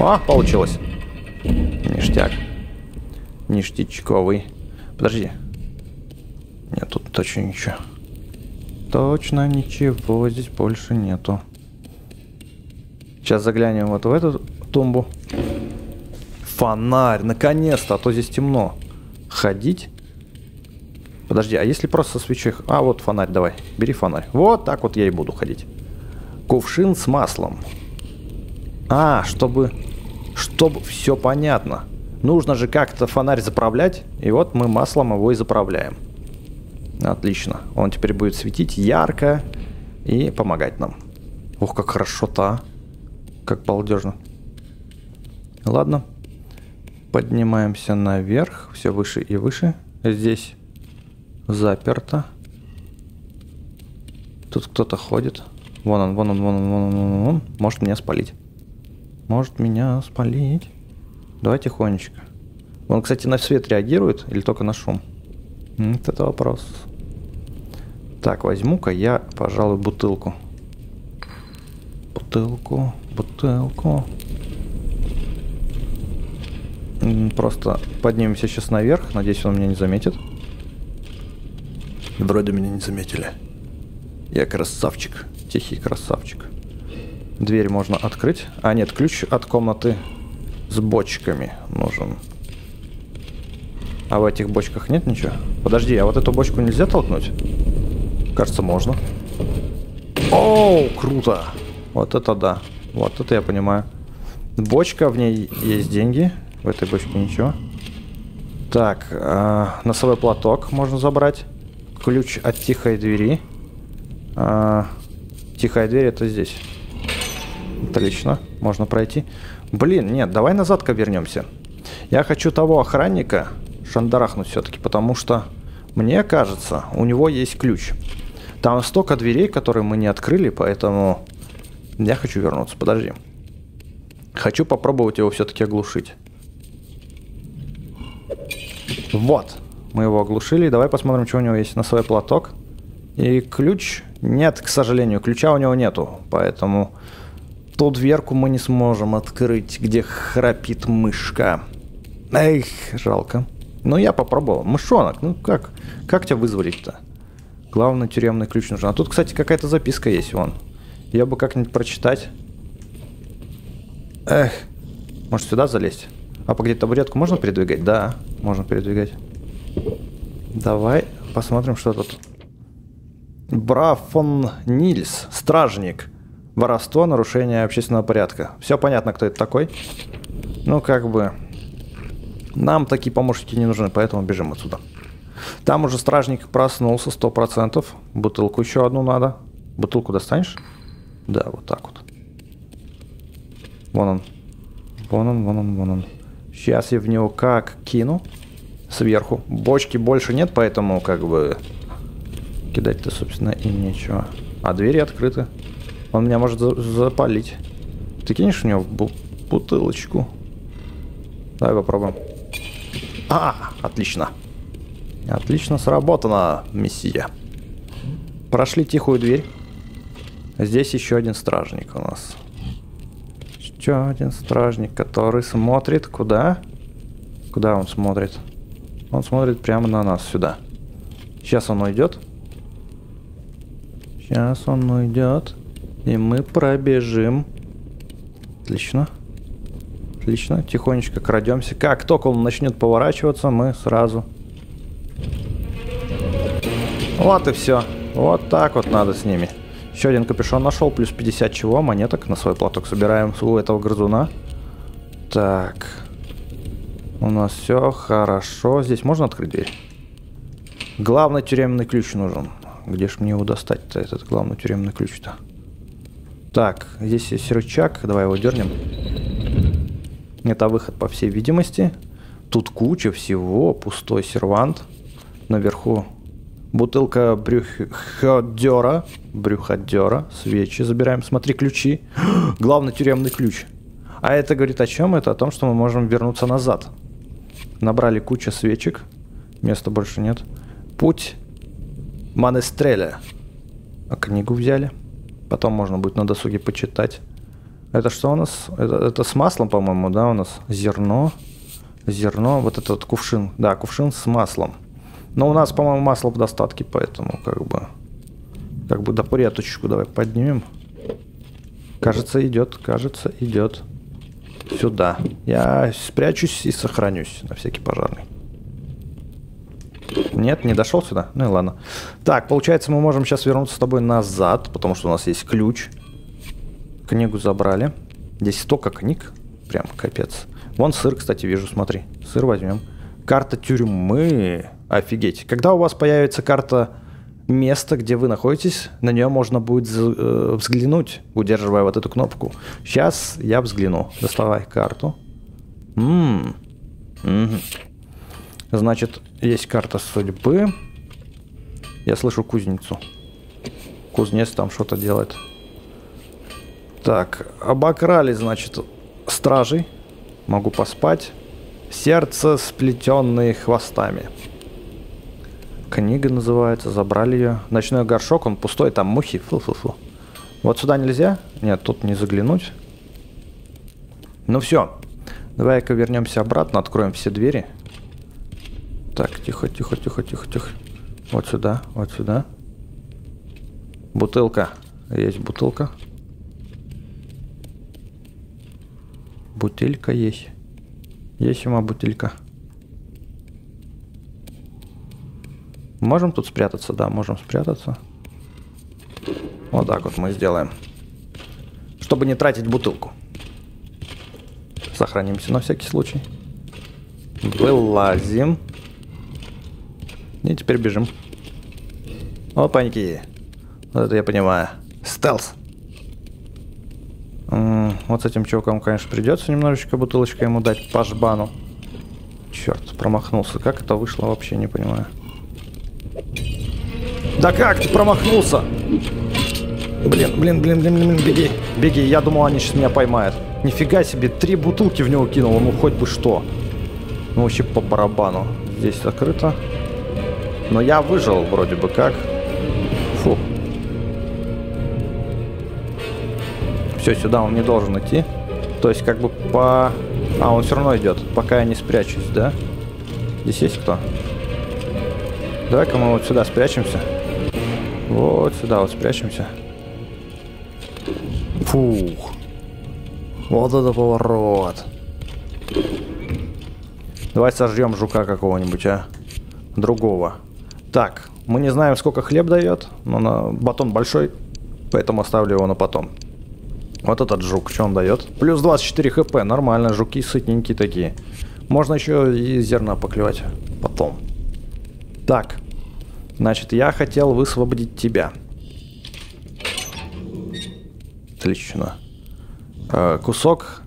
А, получилось. Ништяк. Ништячковый. Подожди. Нет, тут точно ничего. Точно ничего здесь больше нету. Сейчас заглянем вот в эту тумбу. Фонарь, наконец-то, а то здесь темно. Ходить. Подожди, а если просто со свечой... А, вот фонарь, давай, бери фонарь. Вот так вот я и буду ходить. Кувшин с маслом. А, чтобы... Чтобы все понятно. Нужно же как-то фонарь заправлять. И вот мы маслом его и заправляем. Отлично. Он теперь будет светить ярко и помогать нам. Ох, как хорошо-то. Как балдежно. Ладно. Поднимаемся наверх. Все выше и выше. Здесь заперто. Тут кто-то ходит. Вон он, вон он, вон он, вон он, вон он. Может меня спалить. Может меня спалить. Давай тихонечко. Он, кстати, на свет реагирует или только на шум? Вот это вопрос. Так, возьму-ка я, пожалуй, бутылку. Бутылку, бутылку. Просто поднимемся сейчас наверх. Надеюсь, он меня не заметит. Вроде меня не заметили. Я красавчик. Тихий красавчик. Дверь можно открыть. А нет, ключ от комнаты с бочками нужен. А в этих бочках нет ничего? Подожди, а вот эту бочку нельзя толкнуть? Кажется, можно. Оу, круто! Вот это да. Вот это я понимаю. Бочка, в ней есть деньги. В этой бочке ничего. Так, э, носовой платок можно забрать. Ключ от тихой двери. Э, тихая дверь это здесь. Отлично, можно пройти. Блин, нет, давай назад-ка вернемся. Я хочу того охранника... шандарахнуть все-таки, потому что мне кажется, у него есть ключ. Там столько дверей, которые мы не открыли, поэтому я хочу вернуться. Подожди. Хочу попробовать его все-таки оглушить. Вот. Мы его оглушили. Давай посмотрим, что у него есть. Носовой платок. И ключ? Нет, к сожалению, ключа у него нету. Поэтому ту дверку мы не сможем открыть, где храпит мышка. Эх, жалко. Ну, я попробовал. Мышонок, ну как? Как тебя вызволить-то? Главное, тюремный ключ нужен. А тут, кстати, какая-то записка есть, вон. Я бы как-нибудь прочитать. Эх, может сюда залезть? А погоди, табуретку можно передвигать? Да, можно передвигать. Давай посмотрим, что тут. Брафон Нильс, стражник. Воровство, нарушение общественного порядка. Все понятно, кто это такой. Ну, как бы... Нам такие помощники не нужны, поэтому бежим отсюда. Там уже стражник проснулся, сто процентов. Бутылку еще одну надо. Бутылку достанешь? Да, вот так вот. Вон он. Вон он, вон он, вон он. Сейчас я в него как кину. Сверху. Бочки больше нет, поэтому как бы... Кидать-то, собственно, и нечего. А двери открыты. Он меня может запалить. Ты кинешь в него бутылочку? Давай попробуем. А, отлично. Отлично сработано, месье. Прошли тихую дверь. Здесь еще один стражник у нас. Еще один стражник, который смотрит куда? Куда он смотрит? Он смотрит прямо на нас, сюда. Сейчас он уйдет. Сейчас он уйдет. И мы пробежим. Отлично. Отлично, тихонечко крадемся. Как только он начнет поворачиваться, мы сразу. Вот и все. Вот так вот надо с ними. Еще один капюшон нашел, плюс пятьдесят чего, монеток. На свой платок собираем у этого грызуна. Так. У нас все хорошо. Здесь можно открыть дверь? Главный тюремный ключ нужен. Где ж мне его достать-то, этот главный тюремный ключ-то? Так, здесь есть рычаг. Давай его дернем. Это выход, по всей видимости. Тут куча всего. Пустой сервант. Наверху Бутылка брюходера. Брюходера. Свечи забираем. Смотри, ключи. Главный тюремный ключ. А это говорит о чем? Это о том, что мы можем вернуться назад. Набрали кучу свечек. Места больше нет. Путь Министреля. А книгу взяли. Потом можно будет на досуге почитать. Это что у нас? Это, это с маслом, по-моему, да, у нас? Зерно. Зерно. Вот этот кувшин. Да, кувшин с маслом. Но у нас, по-моему, масло в достатке, поэтому как бы... Как бы до порядочку давай поднимем. Кажется, идет. Кажется, идет. Сюда. Я спрячусь и сохранюсь на всякий пожарный. Нет, не дошел сюда? Ну и ладно. Так, получается, мы можем сейчас вернуться с тобой назад, потому что у нас есть ключ. Книгу забрали. Здесь столько книг. Прям капец. Вон сыр, кстати, вижу, смотри. Сыр возьмем. Карта тюрьмы. Офигеть. Когда у вас появится карта места, где вы находитесь, на нее можно будет взглянуть, удерживая вот эту кнопку. Сейчас я взгляну. Доставай карту. М-м-м. М-м. Значит, есть карта судьбы. Я слышу кузницу. Кузнец там что-то делает. Так, обокрали, значит, стражей. Могу поспать. Сердце, сплетенное хвостами. Книга называется, забрали ее. Ночной горшок, он пустой, там мухи. Фу-фу-фу. Вот сюда нельзя? Нет, тут не заглянуть. Ну все. Давай-ка вернемся обратно, откроем все двери. Так, тихо, тихо, тихо, тихо, тихо. Вот сюда, вот сюда. Бутылка. Есть бутылка. Бутылька есть. Есть ума бутылька. Можем тут спрятаться? Да, можем спрятаться. Вот так вот мы сделаем. Чтобы не тратить бутылку. Сохранимся на всякий случай. Вылазим. И теперь бежим. Опаньки. Вот это я понимаю. Стелс. Вот с этим чуваком, конечно, придется немножечко бутылочкой ему дать по жбану. Черт, промахнулся. Как это вышло, вообще не понимаю. Да как ты промахнулся? Блин, блин, блин, блин, блин, беги. Беги, я думал, они сейчас меня поймают. Нифига себе, три бутылки в него кинул. Ну хоть бы что. Ну вообще по барабану. Здесь закрыто. Но я выжил вроде бы как. Фу. Все, сюда он не должен идти. То есть как бы по... А, он все равно идет, пока я не спрячусь, да? Здесь есть кто? Давай-ка мы вот сюда спрячемся. Вот сюда вот спрячемся. Фух. Вот это поворот. Давай сожрем жука какого-нибудь, а? Другого. Так, мы не знаем, сколько хлеб дает, но на... батон большой, поэтому оставлю его на потом. Вот этот жук, что он дает? Плюс двадцать четыре хп, нормально, жуки сытненькие такие. Можно еще и зерна поклевать потом. Так, значит, я хотел высвободить тебя. Отлично. Э, кусок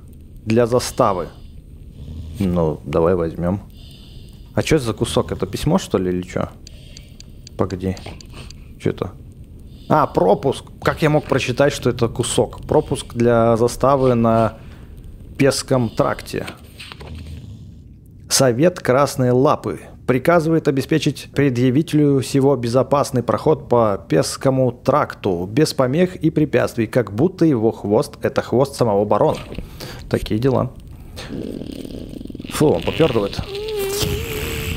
для заставы. Ну, давай возьмем. А что это за кусок? Это письмо, что ли, или что? Погоди. Что это? А, пропуск. Как я мог прочитать, что это кусок? Пропуск для заставы на Песском тракте. Совет красной лапы приказывает обеспечить предъявителю всего безопасный проход по Песскому тракту без помех и препятствий, как будто его хвост – это хвост самого барона. Такие дела. Фу, он попёрдывает.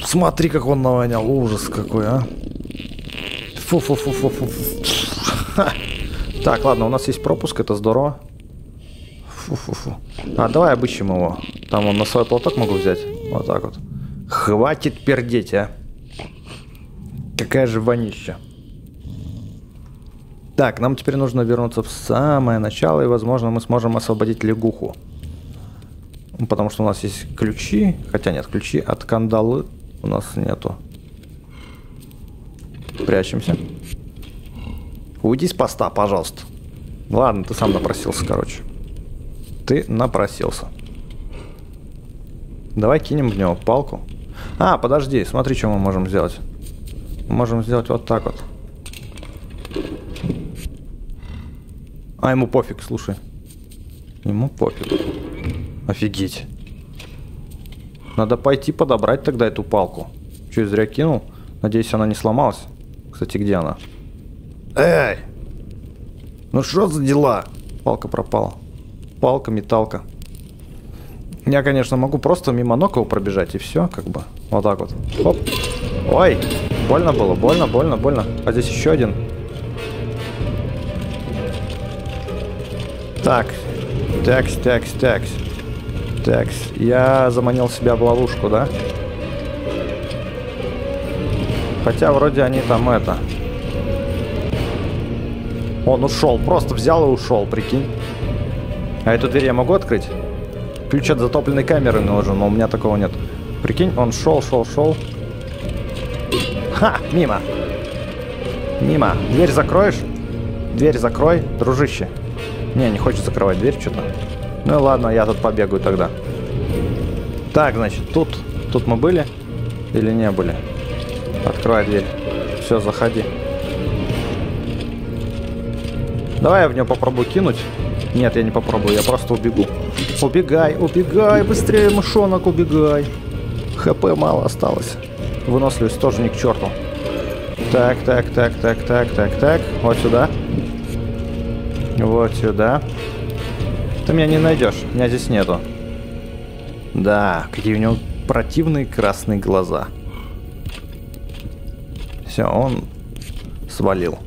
Смотри, как он навонял. Ужас какой, а. Фу-фу-фу-фу-фу. Так, ладно, у нас есть пропуск, это здорово. Фу-фу-фу. А, давай обыщем его. Там он на свой платок могу взять. Вот так вот. Хватит пердеть, а. Какая же вонища. Так, нам теперь нужно вернуться в самое начало, и, возможно, мы сможем освободить лягуху. Потому что у нас есть ключи. Хотя нет, ключи от кандалы у нас нету. Прячемся. Уйди с поста, пожалуйста. Ладно, ты сам напросился, короче. Ты напросился. Давай кинем в него палку. А, подожди, смотри, что мы можем сделать. можем сделать вот так вот. А ему пофиг, слушай. Ему пофиг. Офигеть. Надо пойти подобрать тогда эту палку. Че, я зря кинул? Надеюсь, она не сломалась. Кстати, где она? Эй! Ну что за дела? Палка пропала. Палка, металка. Я, конечно, могу просто мимо ног его пробежать и все, как бы. Вот так вот. Оп. Ой! Больно было, больно, больно, больно. А здесь еще один. Так. Такс, такс, такс. Такс. Я заманил себя в ловушку, да? Хотя вроде они там это. Он ушел. Просто взял и ушел, прикинь. А эту дверь я могу открыть? Ключ от затопленной камеры нужен, но у меня такого нет. Прикинь, он шел, шел, шел. Ха! Мимо! Мимо! Дверь закроешь? Дверь закрой, дружище. Не, не хочет закрывать дверь что-то. Ну и ладно, я тут побегаю тогда. Так, значит, тут. Тут мы были? Или не были? Открывай дверь. Все, заходи. Давай я в нее попробую кинуть. Нет, я не попробую, я просто убегу. Убегай, убегай, быстрее, мышонок, убегай. ХП мало осталось. Выносливость тоже не к черту. Так, так, так, так, так, так, так. Вот сюда. Вот сюда. Ты меня не найдешь. Меня здесь нету. Да, какие у него противные красные глаза. Все, он свалил.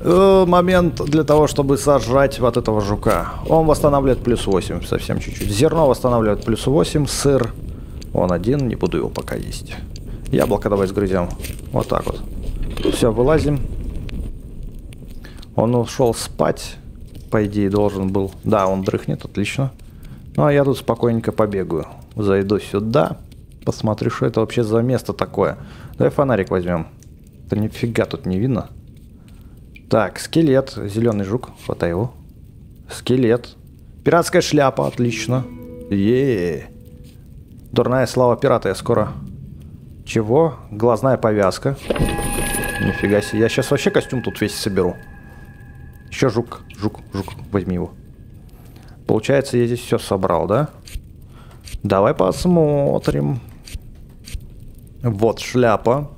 Э, момент для того, чтобы сожрать вот этого жука. Он восстанавливает плюс восемь, совсем чуть-чуть. Зерно восстанавливает плюс восемь, сыр. Он один, не буду его пока есть. Яблоко давай сгрызем. Вот так вот. Все, вылазим. Он ушел спать. По идее, должен был. Да, он дрыхнет, отлично. Ну, а я тут спокойненько побегаю. Зайду сюда. Посмотрю, что это вообще за место такое. Давай фонарик возьмем. Да нифига тут не видно. Так, скелет. Зеленый жук. Хватай его. Скелет. Пиратская шляпа. Отлично. Е-е-е. Дурная слава пирата. Я скоро... Чего? Глазная повязка. Нифига себе. Я сейчас вообще костюм тут весь соберу. Еще жук, жук, жук, возьми его. Получается, я здесь все собрал, да? Давай посмотрим. Вот шляпа.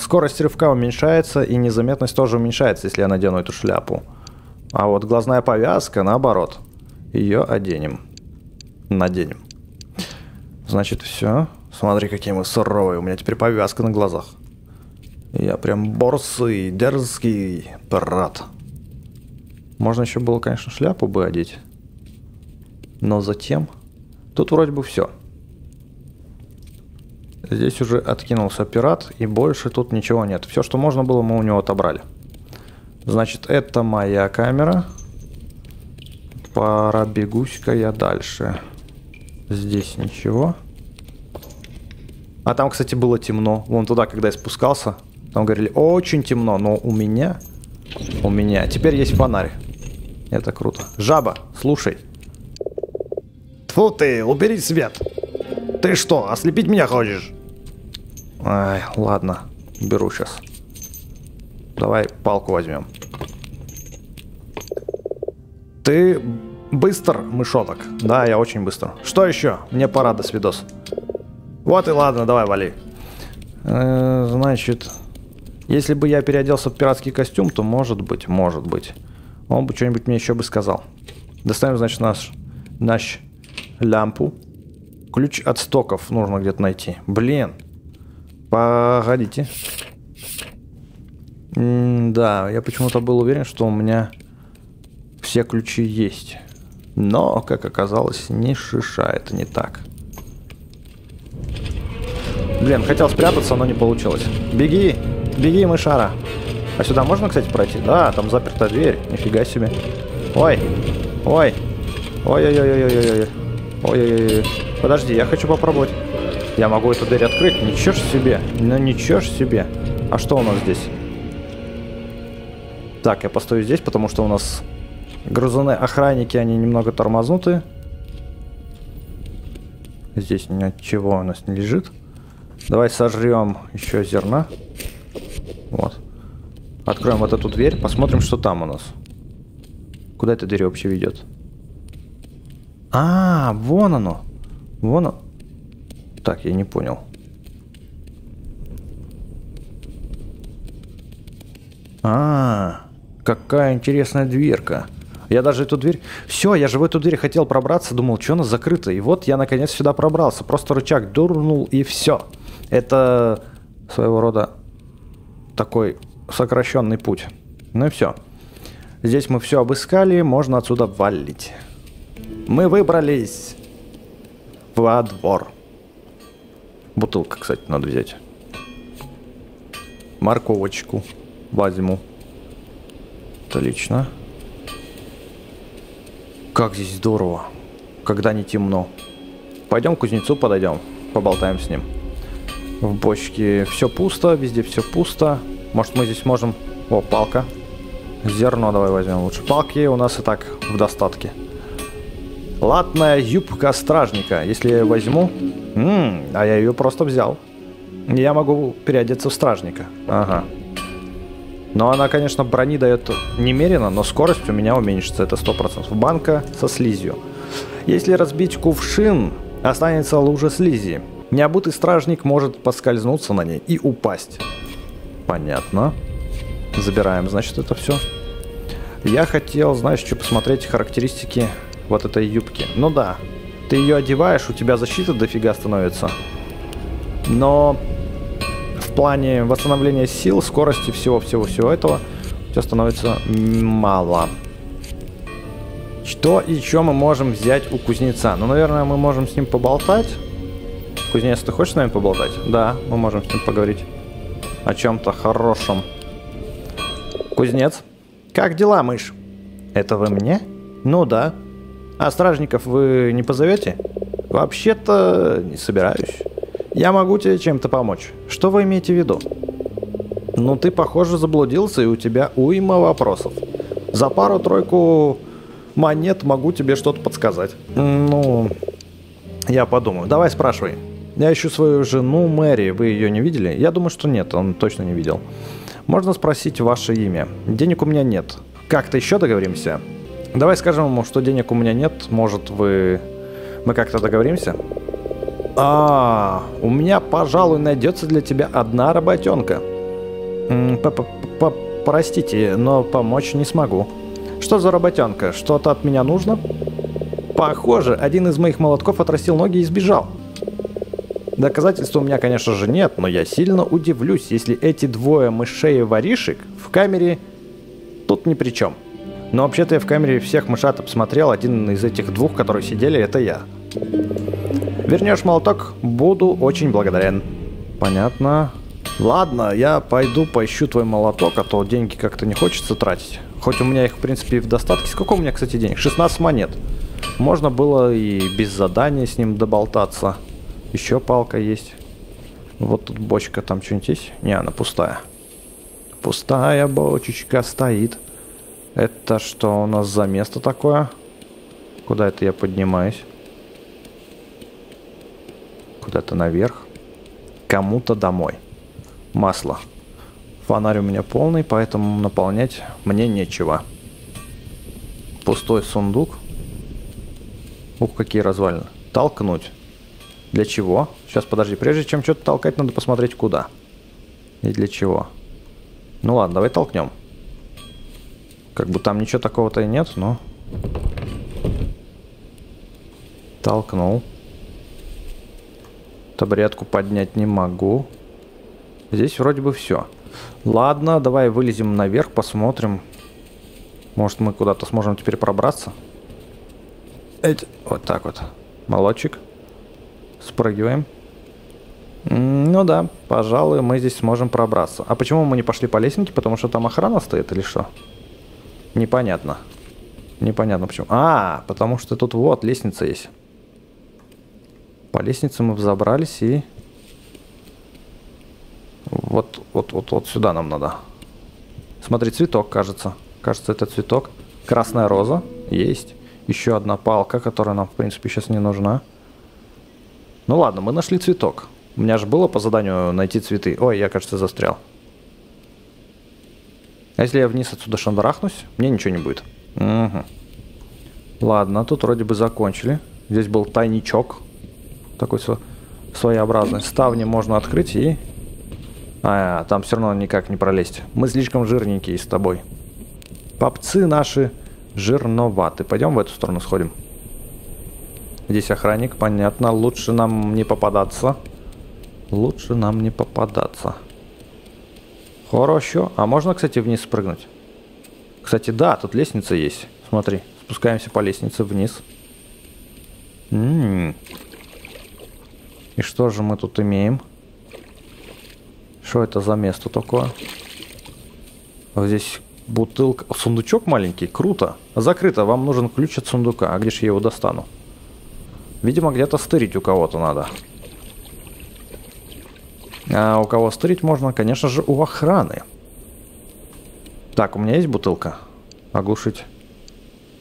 Скорость рывка уменьшается, и незаметность тоже уменьшается, если я надену эту шляпу. А вот глазная повязка, наоборот. Ее оденем. Наденем. Значит, все. Смотри, какие мы суровые. У меня теперь повязка на глазах. Я прям борсый, дерзкий пират. Можно еще было, конечно, шляпу бы одеть. Но затем... Тут вроде бы все. Здесь уже откинулся пират, и больше тут ничего нет. Все, что можно было, мы у него отобрали. Значит, это моя камера. Пора бегусь-ка я дальше. Здесь ничего. А там, кстати, было темно. Вон туда, когда я спускался, там говорили, очень темно, но у меня... У меня... Теперь есть фонарь. Это круто. Жаба, слушай. Тьфу ты, убери свет. Ты что, ослепить меня хочешь? Ай, ладно. Беру сейчас. Давай палку возьмем. Ты быстр, мышонок? Да, я очень быстро. Что еще? Мне пора, до свидос. Вот и ладно, давай, вали. Э, значит, если бы я переоделся в пиратский костюм, то может быть, может быть. Он бы что-нибудь мне еще бы сказал. Доставим, значит, наш, наш лямпу. Ключ от стоков нужно где-то найти. Блин. Погодите. М да, я почему-то был уверен, что у меня все ключи есть. Но, как оказалось, ни шиша, это не так. Блин, хотел спрятаться, но не получилось. Беги, беги, мышара. А сюда можно, кстати, пройти? Да, там заперта дверь. Нифига себе. Ой, ой, ой-ой-ой-ой-ой-ой. Ой-ой-ой. Подожди, я хочу попробовать. Я могу эту дверь открыть. Ничего ж себе. Ну ничего ж себе. А что у нас здесь? Так, я постою здесь, потому что у нас грызуны-охранники, они немного тормознуты. Здесь ничего у нас не лежит. Давай сожрем еще зерна. Откроем вот эту дверь, посмотрим, что там у нас. Куда эта дверь вообще ведет? А, вон оно. Вон оно. Так, я не понял. А, какая интересная дверка. Я даже эту дверь... Все, я же в эту дверь хотел пробраться, думал, что она закрыта. И вот я наконец сюда пробрался. Просто рычаг дурнул и все. Это своего рода такой сокращенный путь. Ну и все. Здесь мы все обыскали, можно отсюда валить. Мы выбрались во двор. Бутылка, кстати, надо взять. Морковочку возьму. Отлично. Как здесь здорово, когда не темно. Пойдем к кузнецу подойдем, поболтаем с ним. В бочке все пусто, везде все пусто. Может, мы здесь можем... О, палка. Зерно давай возьмем лучше. Палки у нас и так в достатке. Латная юбка стражника. Если я возьму... М-м, а я ее просто взял. Я могу переодеться в стражника. Ага. Но она, конечно, брони дает немерено, но скорость у меня уменьшится, это сто процентов. Банка со слизью. Если разбить кувшин, останется лужа слизи. Необутый стражник может поскользнуться на ней и упасть. Понятно. Забираем, значит, это все. Я хотел, знаешь, что посмотреть характеристики вот этой юбки. Ну да, ты ее одеваешь, у тебя защита дофига становится. Но... в плане восстановления сил, скорости, всего-всего-всего этого, все становится мало. Что и что мы можем взять у кузнеца? Ну, наверное, мы можем с ним поболтать. Кузнец, ты хочешь с нами поболтать? Да, мы можем с ним поговорить о чем-то хорошем. Кузнец, как дела, мышь? Это вы мне? Ну да. А стражников вы не позовете? Вообще-то не собираюсь. Я могу тебе чем-то помочь. Что вы имеете в виду? Ну, ты, похоже, заблудился, и у тебя уйма вопросов. За пару-тройку монет могу тебе что-то подсказать. Ну, я подумаю. Давай спрашивай. Я ищу свою жену Мэри. Вы ее не видели? Я думаю, что нет, он точно не видел. Можно спросить ваше имя? Денег у меня нет. Как-то еще договоримся? Давай скажем ему, что денег у меня нет. Может, вы... мы как-то договоримся? А, у меня, пожалуй, найдется для тебя одна работенка. Простите, но помочь не смогу. Что за работенка? Что-то от меня нужно? Похоже, один из моих молотков отрастил ноги и сбежал. Доказательств у меня, конечно же, нет, но я сильно удивлюсь, если эти двое мышей и воришек в камере тут ни при чем. Но вообще-то я в камере всех мышат обсмотрел, один из этих двух, которые сидели, это я. Вернешь молоток, буду очень благодарен. Понятно. Ладно, я пойду поищу твой молоток, а то деньги как-то не хочется тратить. Хоть у меня их, в принципе, в достатке. Сколько у меня, кстати, денег? шестнадцать монет. Можно было и без задания с ним доболтаться. Еще палка есть. Вот тут бочка, там что-нибудь есть? Не, она пустая. Пустая бочечка стоит. Это что у нас за место такое? Куда это я поднимаюсь? Куда-то наверх. Кому-то домой. Масло. Фонарь у меня полный, поэтому наполнять мне нечего. Пустой сундук. Ух, какие развалины. Толкнуть. Для чего? Сейчас, подожди. Прежде чем что-то толкать, надо посмотреть, куда. И для чего. Ну ладно, давай толкнем. Как бы там ничего такого-то и нет, но... толкнул. Табуретку поднять не могу. Здесь вроде бы все. Ладно, давай вылезем наверх, посмотрим. Может, мы куда-то сможем теперь пробраться. Эть. Вот так вот. Молодчик. Спрыгиваем. Ну да, пожалуй, мы здесь сможем пробраться. А почему мы не пошли по лесенке? Потому что там охрана стоит или что? Непонятно. Непонятно почему. А, потому что тут вот лестница есть. По лестнице мы взобрались и... Вот, вот, вот, вот сюда нам надо. Смотри, цветок, кажется. Кажется, это цветок. Красная роза. Есть. Еще одна палка, которая нам, в принципе, сейчас не нужна. Ну ладно, мы нашли цветок. У меня же было по заданию найти цветы. Ой, я, кажется, застрял. А если я вниз отсюда шандарахнусь, мне ничего не будет. Угу. Ладно, тут вроде бы закончили. Здесь был тайничок. Такой своеобразный. Ставни можно открыть и... А, там все равно никак не пролезть. Мы слишком жирненькие с тобой. Попцы наши жирноваты. Пойдем в эту сторону сходим. Здесь охранник, понятно. Лучше нам не попадаться. Лучше нам не попадаться. Хорошо. А можно, кстати, вниз спрыгнуть? Кстати, да, тут лестница есть. Смотри, спускаемся по лестнице вниз. М-м-м. И что же мы тут имеем? Что это за место такое? Вот здесь бутылка. Сундучок маленький? Круто. Закрыто. Вам нужен ключ от сундука. А где же я его достану? Видимо, где-то стырить у кого-то надо. А у кого стырить можно? Конечно же, у охраны. Так, у меня есть бутылка? Оглушить.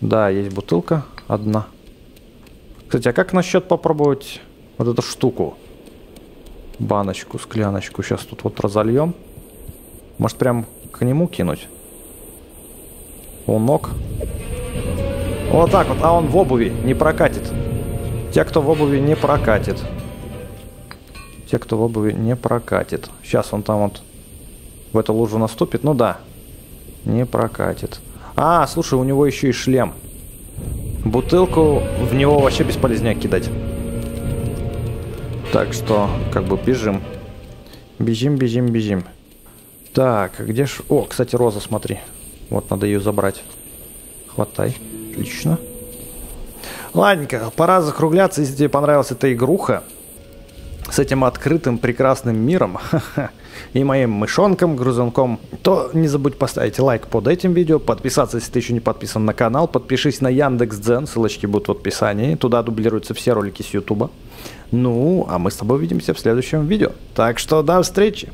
Да, есть бутылка. Одна. Кстати, а как насчет попробовать вот эту штуку? Баночку, скляночку. Сейчас тут вот разольем. Может, прям к нему кинуть? У ног. Вот так вот. А он в обуви не прокатит. Те, кто в обуви не прокатит. Те, кто в обуви не прокатит. Сейчас он там вот в эту лужу наступит. Ну да. Не прокатит. А, слушай, у него еще и шлем. Бутылку в него вообще бесполезняк кидать. Так что, как бы, бежим. Бежим, бежим, бежим. Так, где ж... О, кстати, роза, смотри. Вот, надо ее забрать. Хватай. Отлично. Ладненько, пора закругляться. Если тебе понравилась эта игруха с этим открытым прекрасным миром и моим мышонком, грузунком, то не забудь поставить лайк под этим видео, подписаться, если ты еще не подписан на канал, подпишись на Яндекс Дзен, ссылочки будут в описании, туда дублируются все ролики с Ютуба. Ну, а мы с тобой увидимся в следующем видео. Так что до встречи!